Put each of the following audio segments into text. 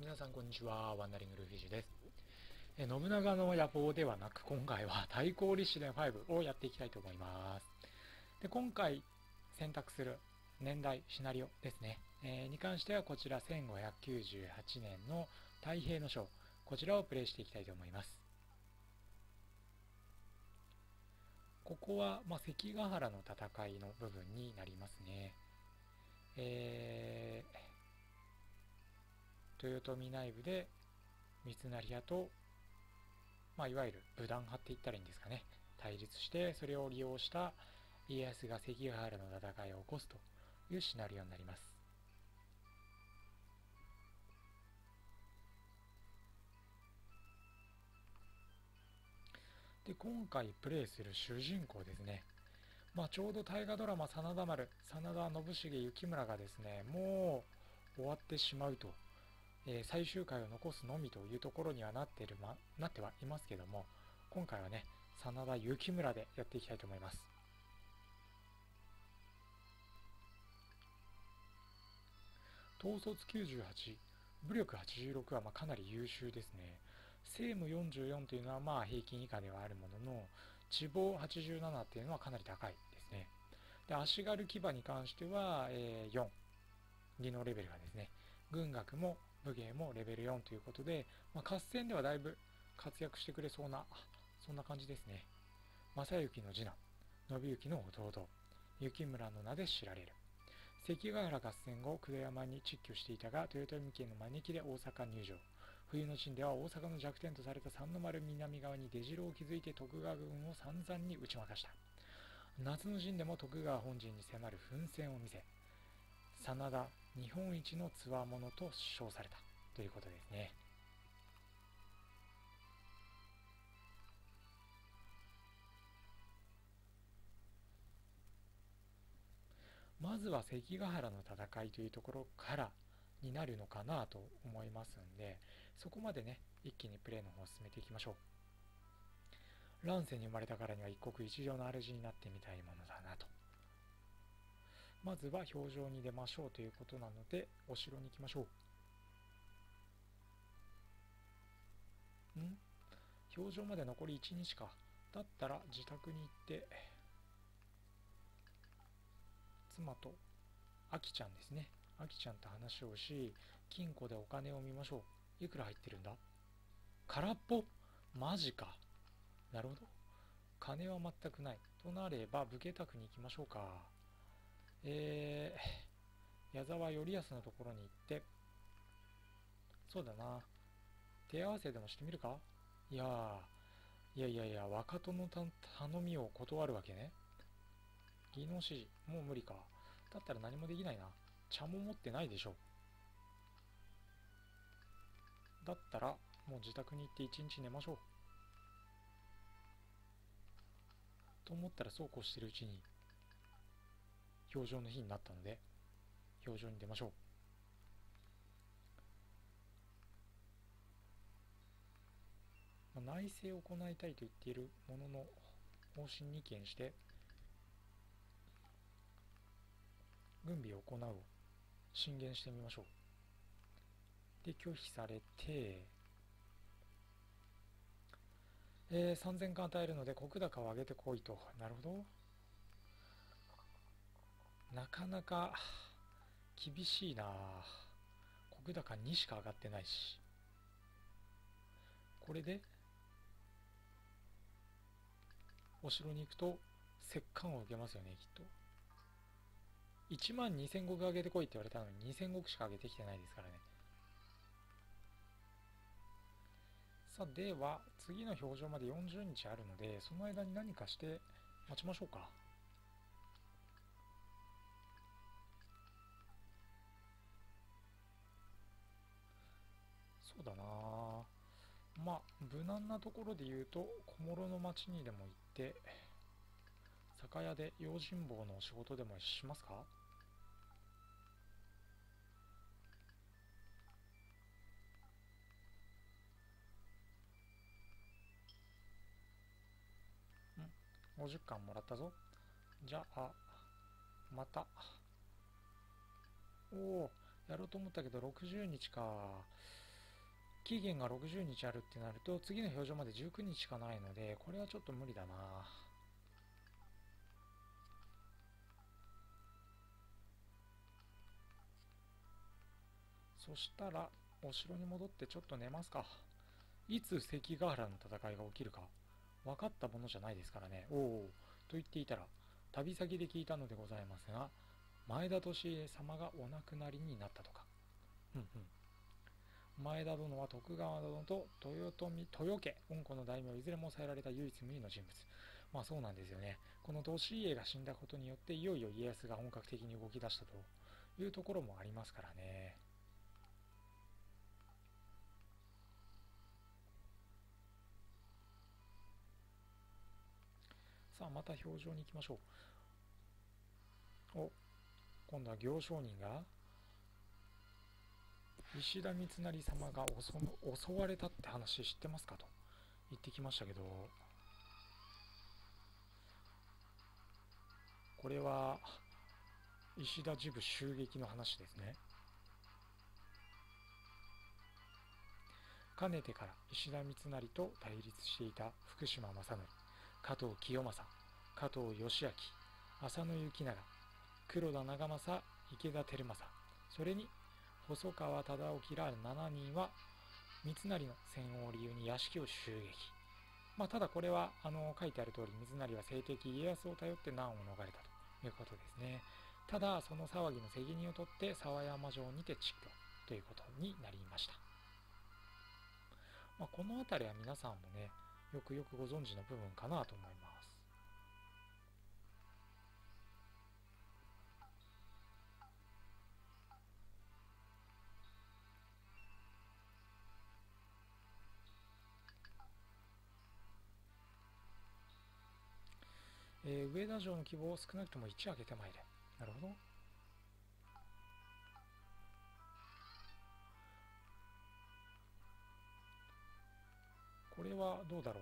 皆さんこんにちは、ワンダリングルフィジュです。信長の野望ではなく、今回は太閤立志伝5をやっていきたいと思います。で、今回選択する年代、シナリオですね、に関してはこちら1598年の太平の章、こちらをプレイしていきたいと思います。ここは、関ヶ原の戦いの部分になりますね。豊臣内部で三成屋と、いわゆる武断派って言ったらいいんですかね、対立して、それを利用した家康が関ヶ原の戦いを起こすというシナリオになります。で、今回プレイする主人公ですね、ちょうど大河ドラマ「真田丸」、真田信繁幸村がですね、もう終わってしまうと、最終回を残すのみというところにはなってはいますけども、今回はね、真田幸村でやっていきたいと思います。統率98、武力86はかなり優秀ですね。政務44というのは平均以下ではあるものの、地防87というのはかなり高いですね。で、足軽騎馬に関しては、4、技能レベルがですね、軍学も武芸もレベル4ということで、合戦ではだいぶ活躍してくれそうな、そんな感じですね。正行の次男、信行の弟、幸村の名で知られる。関ヶ原合戦後、久世山に蟄居していたが、豊臣家の招きで大阪入城。冬の陣では大阪の弱点とされた三の丸南側に出城を築いて徳川軍を散々に打ち負かした。夏の陣でも徳川本陣に迫る奮戦を見せ、真田日本一の強者と称されたということですね。まずは関ヶ原の戦いというところからになるのかなと思いますんで、そこまでね、一気にプレイの方を進めていきましょう。乱世に生まれたからには一国一城の主になってみたいものだなと。まずは表情に出ましょうということなので、お城に行きましょう。表情まで残り1日か。だったら自宅に行って、妻とあきちゃんですね、あきちゃんと話をし、金庫でお金を見ましょう。いくら入ってるんだ？空っぽ？マジか。なるほど。金は全くない。となれば、武家宅に行きましょうか。矢沢頼康のところに行って、そうだな、手合わせでもしてみるか？いや、若殿の頼みを断るわけね。技能指示、もう無理か。だったら何もできないな。茶も持ってないでしょ。だったら、もう自宅に行って一日寝ましょう。と思ったら、そうこうしてるうちに、表情の日になったので、表情に出ましょう。内政を行いたいと言っているものの、方針に起因して、軍備を行うを進言してみましょう。で、拒否されて、3000貫与えるので石高を上げてこいと。なるほど。なかなか厳しいな。石高2しか上がってないし。これでお城に行くと折檻を受けますよね、きっと。12000石上げてこいって言われたのに2000石しか上げてきてないですからね。さあ、では次の表情まで40日あるので、その間に何かして待ちましょうか。そうだな、無難なところで言うと、小諸の町にでも行って、酒屋で用心棒の仕事でもしますか？50貫もらったぞ。じゃあ、また。おお、やろうと思ったけど60日か。期限が60日あるってなると、次の表情まで19日しかないので、これはちょっと無理だな。そしたら、お城に戻ってちょっと寝ますか。いつ関ヶ原の戦いが起きるか、分かったものじゃないですからね。おお、と言っていたら、旅先で聞いたのでございますが、前田利家様がお亡くなりになったとか。前田殿は徳川殿と豊家、恩子の大名いずれも抑えられた唯一無二の人物。まあそうなんですよね。この利家が死んだことによって、いよいよ家康が本格的に動き出したというところもありますからね。さあまた表情に行きましょう。お、今度は行商人が石田三成様が襲われたって話知ってますかと言ってきましたけど、これは石田治部襲撃の話ですね。かねてから石田三成と対立していた福島正則、加藤清正、加藤義明、浅野行長、黒田長政、池田輝政、それに細川忠興ら7人は三成の戦を理由に屋敷を襲撃。まあただこれは書いてある通り、三成は政敵家康を頼って難を逃れたということですね。ただその騒ぎの責任を取って沢山城にて蟄居ということになりました。まあ、この辺りは皆さんもね、よくよくご存知の部分かなと思います。上田城の規模を少なくとも1上げてまいれ。なるほど。これはどうだろ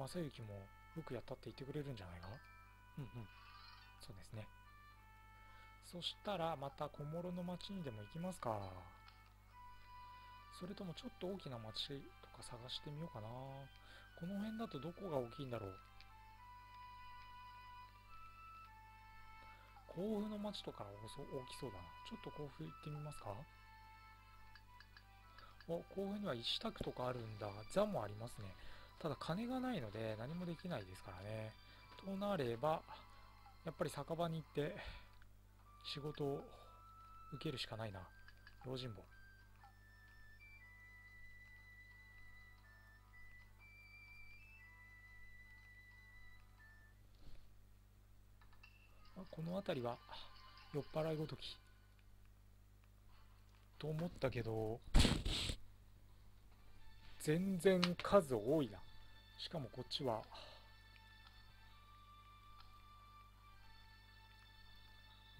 う。正行もよくやったって言ってくれるんじゃないかな。そうですね。そしたらまた小諸の町にでも行きますか。それともちょっと大きな町とか探してみようかな。この辺だとどこが大きいんだろう。甲府の町とか大きそうだな。ちょっと甲府行ってみますか。お、甲府には石宅とかあるんだ。座もありますね。ただ金がないので何もできないですからね。となれば、やっぱり酒場に行って仕事を受けるしかないな。用心棒。この辺りは酔っ払いごときと思ったけど、全然数多いな。しかもこっちは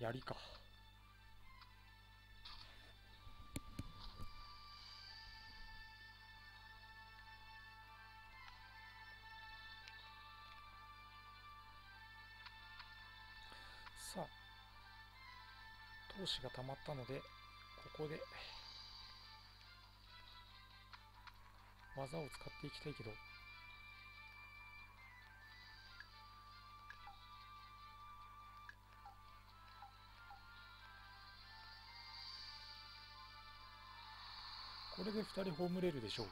槍か。さあ闘志がたまったので、ここで技を使っていきたいけど、これで2人葬れるでしょう。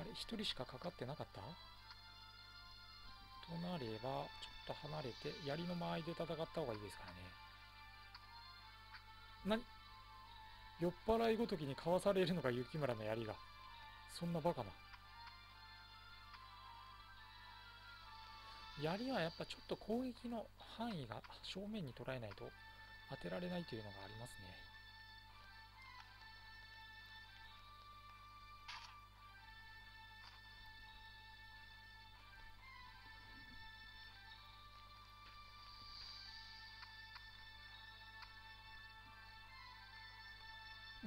あれ、1人しかかかってなかった？となればちょっと離れて槍の間合いで戦った方がいいですからね。何？酔っ払いごときにかわされるのが雪村の槍が。そんなバカな。槍はやっぱちょっと攻撃の範囲が正面に捉えないと当てられないというのがありますね。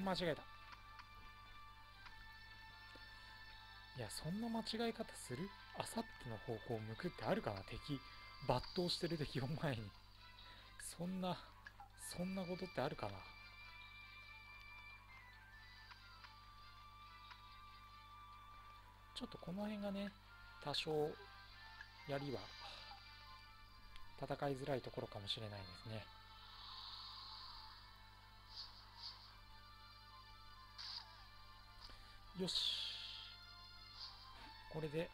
間違えた。いや、そんな間違え方する？あさっての方向を向くってあるかな。敵、抜刀してる敵を前に。そんなことってあるかな。ちょっとこの辺がね、多少槍は戦いづらいところかもしれないですね。よし、これで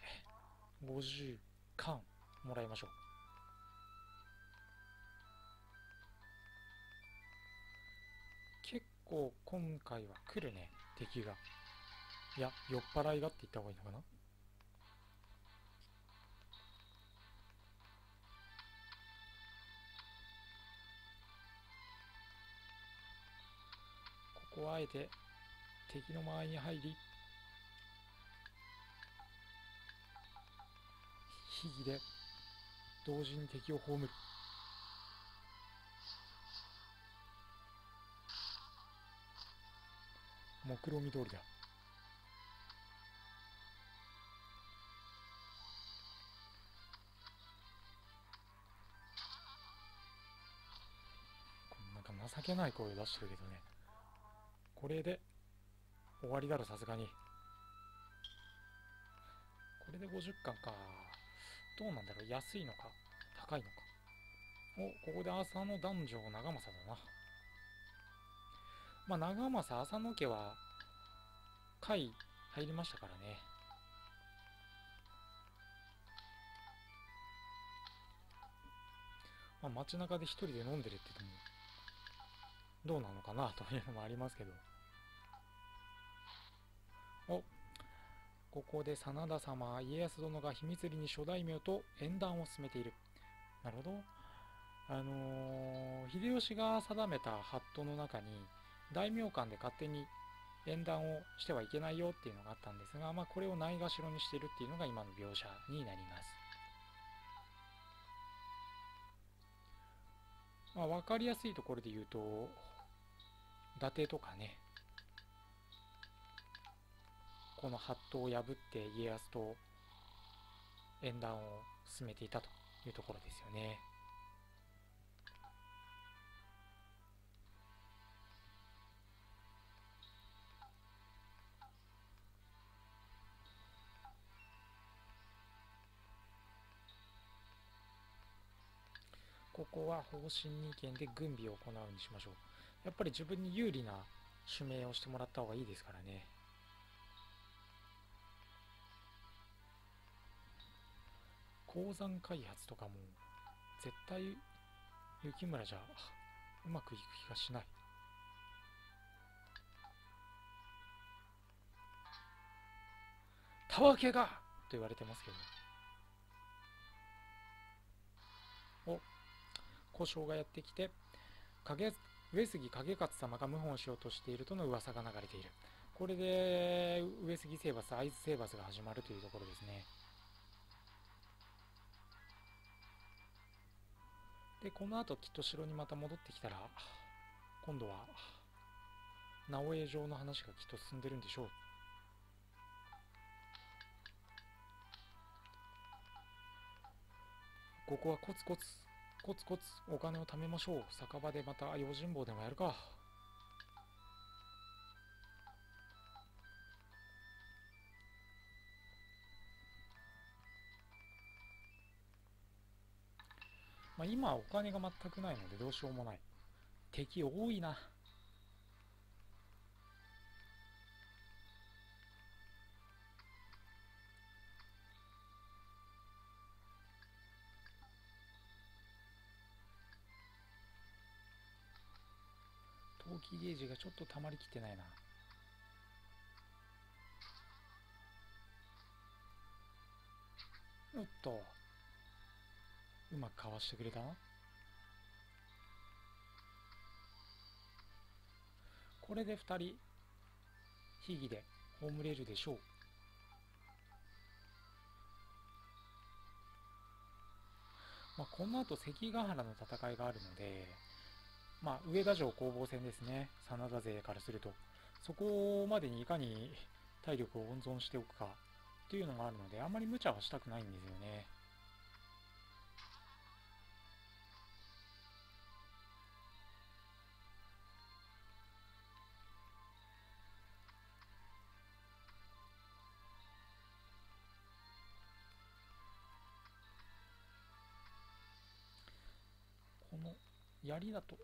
50貫もらいましょう。結構今回は来るね、敵が。いや、酔っ払いがって言った方がいいのかな。ここはあえて敵の間合いに入り、秘技で同時に敵を葬る。目論見通りだ。なんか情けない声を出してるけどね。これで終わりだろ、さすがに。これで50貫か。どうなんだろう、安いのか高いのか。お、ここで浅野男女長政だな。まあ長政、浅野家は会入りましたからね。まあ街中で一人で飲んでるって言ってもどうなのかなというのもありますけど。お、ここで真田様、家康殿が秘密裏に諸大名と縁談を進めている。なるほど。秀吉が定めた法度の中に、大名間で勝手に縁談をしてはいけないよっていうのがあったんですが、まあこれをないがしろにしているっていうのが今の描写になります。まあわかりやすいところで言うと、伊達とかね。この法度を破って家康と縁談を進めていたというところですよね。ここは方針二権で軍備を行うにしましょう。やっぱり自分に有利な指名をしてもらった方がいいですからね。鉱山開発とかも絶対雪村じゃうまくいく気がしない。たわけがと言われてますけど。お、小姓がやってきて、上杉景勝様が謀反しようとしているとの噂が流れている。これで上杉征伐、会津征伐が始まるというところですね。で、この後きっと城にまた戻ってきたら、今度は直江城の話がきっと進んでるんでしょう。ここはコツコツコツコツお金を貯めましょう。酒場でまた用心棒でもやるか。まあ今はお金が全くないのでどうしようもない。敵多いな。投機ゲージがちょっとたまりきってないな。おっと、うまくかわしてくれたな。これで2人秘技で葬れるでしょう。まあこのあと関ヶ原の戦いがあるので、まあ上田城攻防戦ですね、真田勢からすると。そこまでにいかに体力を温存しておくかというのがあるので、あんまり無茶はしたくないんですよね。槍だと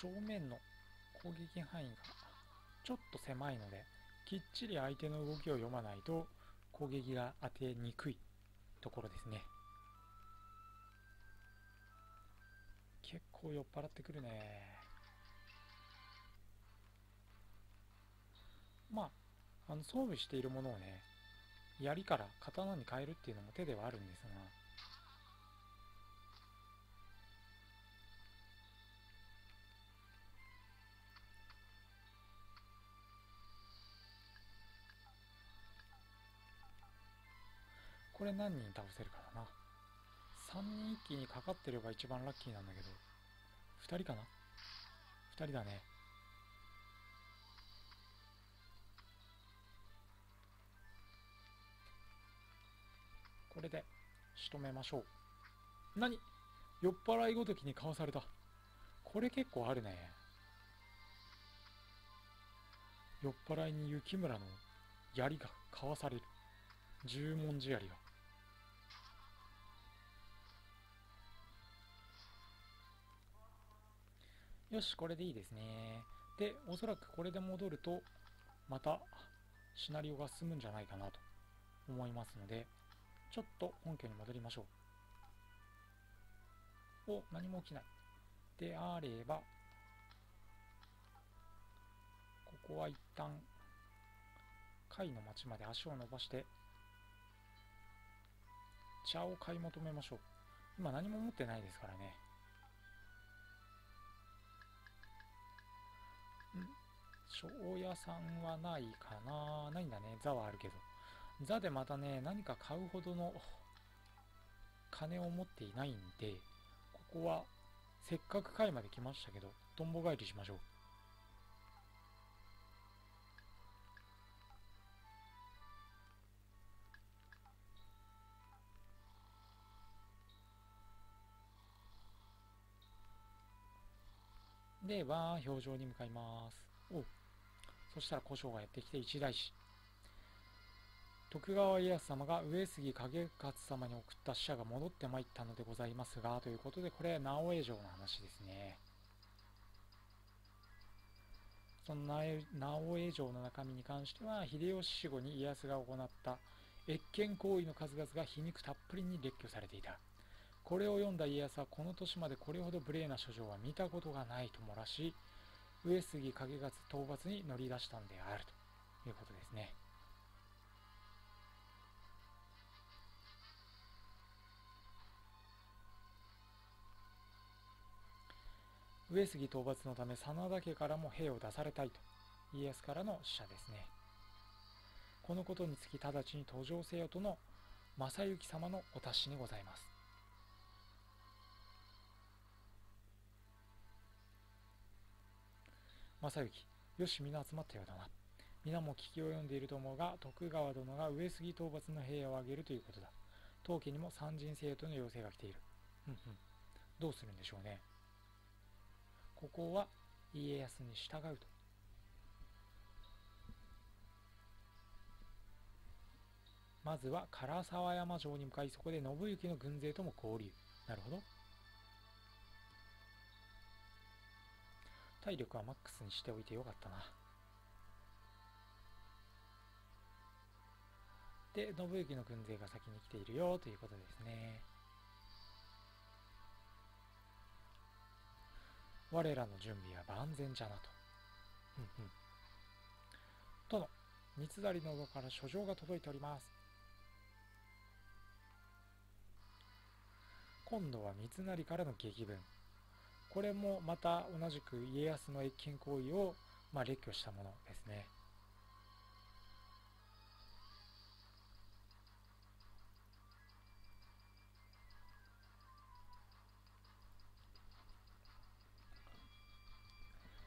正面の攻撃範囲がちょっと狭いので、きっちり相手の動きを読まないと攻撃が当てにくいところですね。結構酔っ払ってくるね。まあ、装備しているものをね、槍から刀に変えるっていうのも手ではあるんですが、これ何人倒せるかだな。3人一気にかかってれば一番ラッキーなんだけど、2人かな？ 2 人だね。これで仕留めましょう。何？酔っ払いごときにかわされた。これ結構あるね。酔っ払いに雪村の槍がかわされる。十文字槍が。よし、これでいいですね。で、おそらくこれで戻るとまたシナリオが進むんじゃないかなと思いますので、ちょっと本拠に戻りましょう。お、何も起きない。であれば、ここは一旦、貝の町まで足を伸ばして、茶を買い求めましょう。今何も持ってないですからね。庄屋さんはないかな。ないんだね。座はあるけど。座でまたね、何か買うほどの金を持っていないんで、ここはせっかく貝まで来ましたけど、とんぼ返りしましょう。では、表情に向かいます。おう。そしたら小将がやってきて一大事。徳川家康様が上杉景勝様に送った使者が戻ってまいったのでございますが、ということで、これ直江城の話ですね。その直江城の中身に関しては、秀吉死後に家康が行った越権行為の数々が皮肉たっぷりに列挙されていた。これを読んだ家康は、この年までこれほど無礼な書状は見たことがないと漏らし、上杉景勝討伐に乗り出したんであるということですね。上杉討伐のため真田家からも兵を出されたいと家康からの使者ですね。このことにつき直ちに途上せよとの正行様のお達しにございます。正行よし、皆集まったようだな。皆も聞き及んでいると思うが、徳川殿が上杉討伐の兵を挙げるということだ。当家にも参陣せよとの要請が来ている。どうするんでしょうね。ここは家康に従うと。まずは唐沢山城に向かい、そこで信行の軍勢とも交流。なるほど。体力はマックスにしておいてよかったな。で、信行の軍勢が先に来ているよということですね。我らの準備は万全じゃなと。殿、三つだりの上から書状が届いております。今度は三つなりからの激文。これもまた同じく家康の越権行為を列挙したものですね。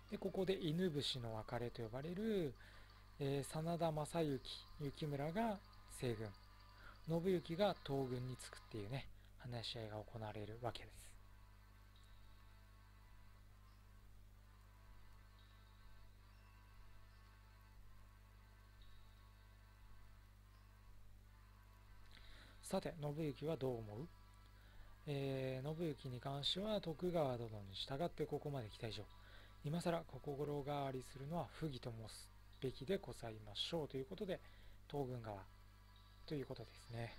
で、ここで犬伏の別れと呼ばれる、真田正幸、幸村が西軍、信行が東軍につくっていうね、話し合いが行われるわけです。さて、信行はどう思う？信行に関しては徳川殿に従ってここまで来た以上、今更心変わりするのは不義と申すべきでございましょうということで、東軍側ということですね。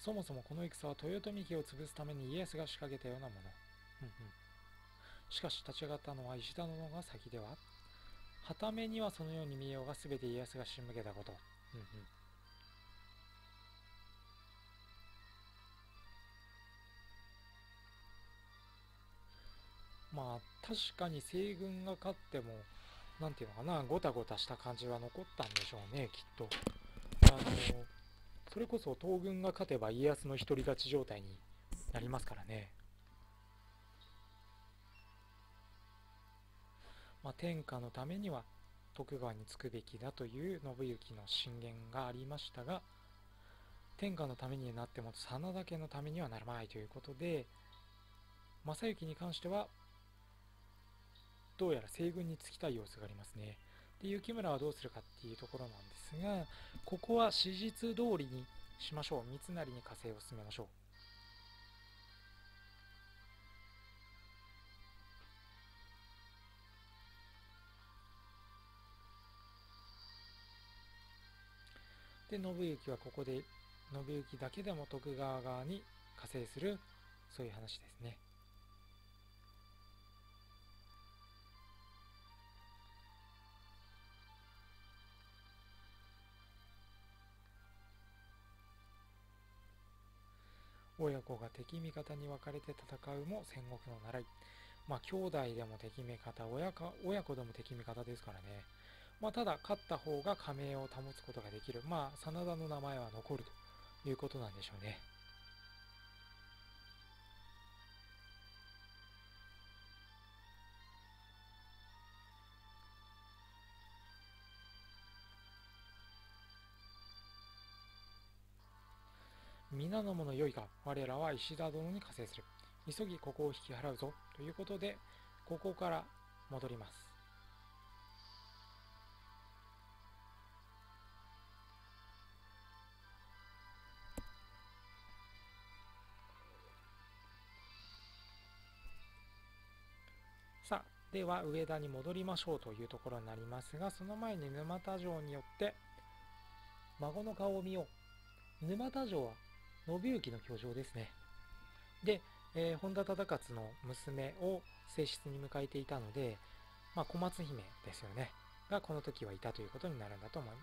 そもそもこの戦は豊臣家を潰すために家康が仕掛けたようなもの。しかし立ち上がったのは石田殿が先では、傍目にはそのように見えようが全て家康が仕向けたこと。まあ確かに西軍が勝ってもなんていうのかな、ごたごたした感じは残ったんでしょうね、きっと。それこそ東軍が勝てば家康の独り勝ち状態になりますからね。まあ、天下のためには徳川につくべきだという信行の進言がありましたが、天下のためになっても真田家のためにはならないということで、正行に関してはどうやら西軍につきたい様子がありますね。で、幸村はどうするかっていうところなんですが、ここは史実通りにしましょう。三成に加勢を進めましょう。で、信行はここで信行だけでも徳川側に加勢する、そういう話ですね。親子が敵味方に分かれて戦うも戦国の習い。まあ兄弟でも敵味方、親子でも敵味方ですからね。まあただ勝った方が家名を保つことができる。まあ真田の名前は残るということなんでしょうね。皆の者よいか、我らは石田殿に加勢する。急ぎここを引き払うぞということで、ここから戻ります。さあ、では上田に戻りましょうというところになりますが、その前に沼田城によって孫の顔を見よう。沼田城は信行の居城ですね。で、本多忠勝の娘を正室に迎えていたので、まあ、小松姫ですよねがこの時はいたということになるんだと思います。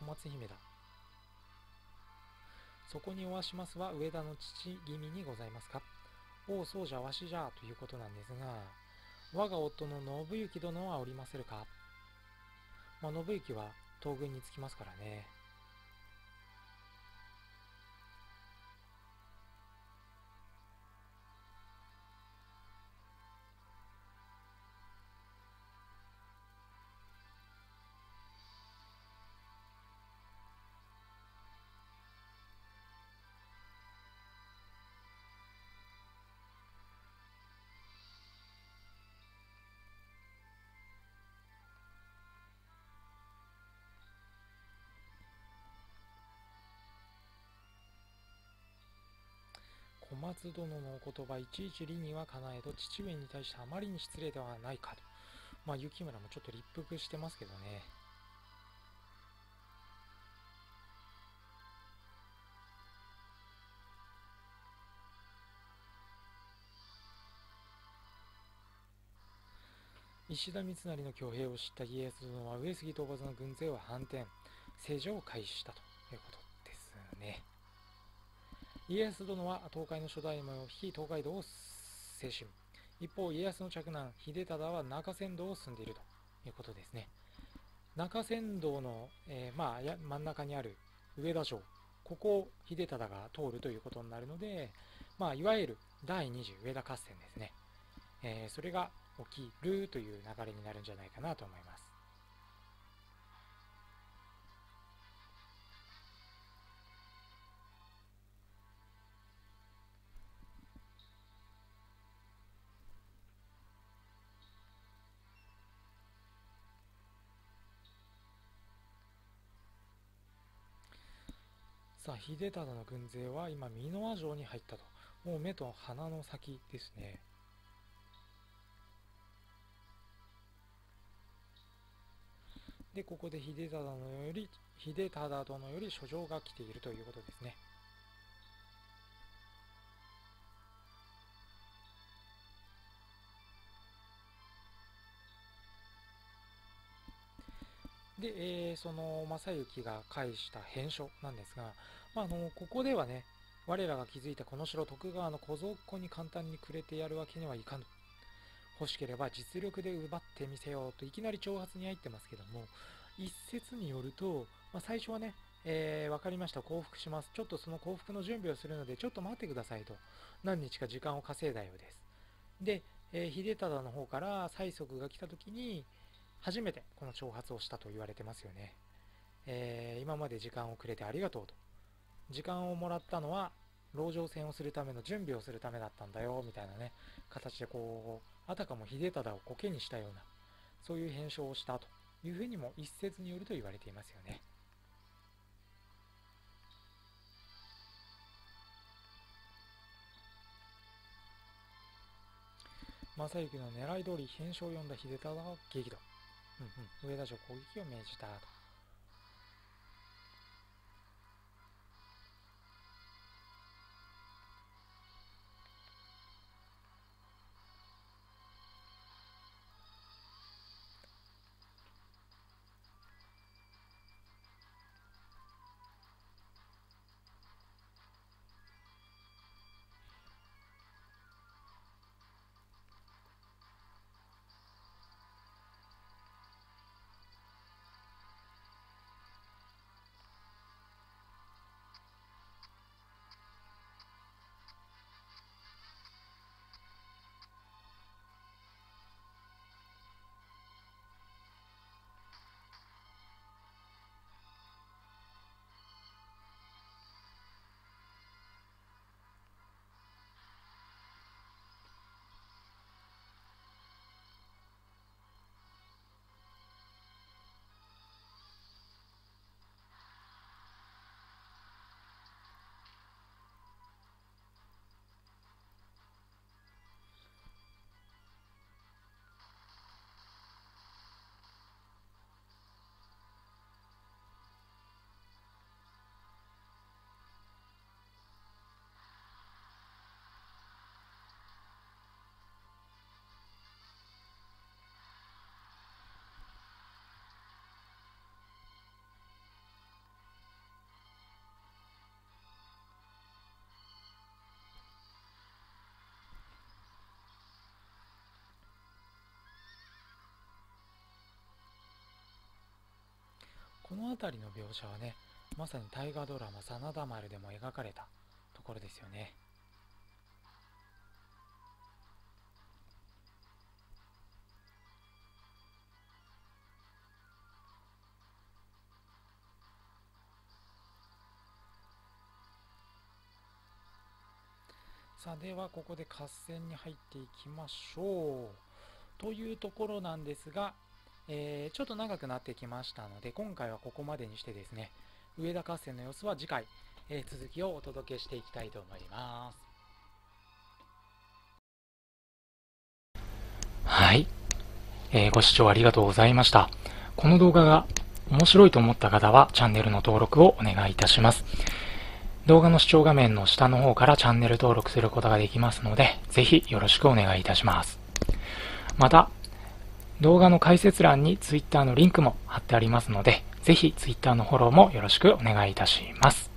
お、小松姫だ。そこにおわしますは上田の父君にございますか。おお、そうじゃわしじゃということなんですが、我が夫の信行殿はおりませるか。まあ、信行は東軍につきますからね。小松殿のお言葉いちいち理にはかなえど、父上に対してあまりに失礼ではないかと。まあ幸村もちょっと立腹してますけどね。石田三成の挙兵を知った家康殿は上杉討伐の軍勢を反転、正常を開始したということですね。家康殿は東海の諸大名を率い東海道を西進、一方家康の嫡男秀忠は中山道を進んでいるということですね。中山道の、真ん中にある上田城、ここを秀忠が通るということになるので、まあ、いわゆる第2次上田合戦ですね、それが起きるという流れになるんじゃないかなと思います。さあ、秀忠の軍勢は今箕輪城に入ったと。もう目と鼻の先ですね。で、ここで秀忠殿より書状が来ているということですね。で、その正行が返した返書なんですが、ここではね、我らが築いたこの城徳川の小僧っ子に簡単にくれてやるわけにはいかぬ。欲しければ実力で奪ってみせようといきなり挑発に入ってますけども、一説によると、最初はね、分かりました、降伏します。ちょっとその降伏の準備をするので、ちょっと待ってくださいと、何日か時間を稼いだようです。で、秀忠の方から催促が来た時に、初めてこの挑発をしたと言われてますよね。今まで時間をくれてありがとうと。時間をもらったのは、籠城戦をするための準備をするためだったんだよ、みたいなね、形でこう、あたかも秀忠を苔にしたような、そういう返書をしたというふうにも一説によると言われていますよね。正行の狙い通り返書を読んだ秀忠は激怒。上田城攻撃を命じたと。この辺りの描写はね、まさに大河ドラマ「真田丸」でも描かれたところですよね。さあ、ではここで合戦に入っていきましょうというところなんですが、ちょっと長くなってきましたので、今回はここまでにしてですね、上田合戦の様子は次回、続きをお届けしていきたいと思います。はい、ご視聴ありがとうございました。この動画が面白いと思った方はチャンネルの登録をお願いいたします。動画の視聴画面の下の方からチャンネル登録することができますので、ぜひよろしくお願いいたします。また、動画の解説欄に Twitter のリンクも貼ってありますので、ぜひ Twitter のフォローもよろしくお願いいたします。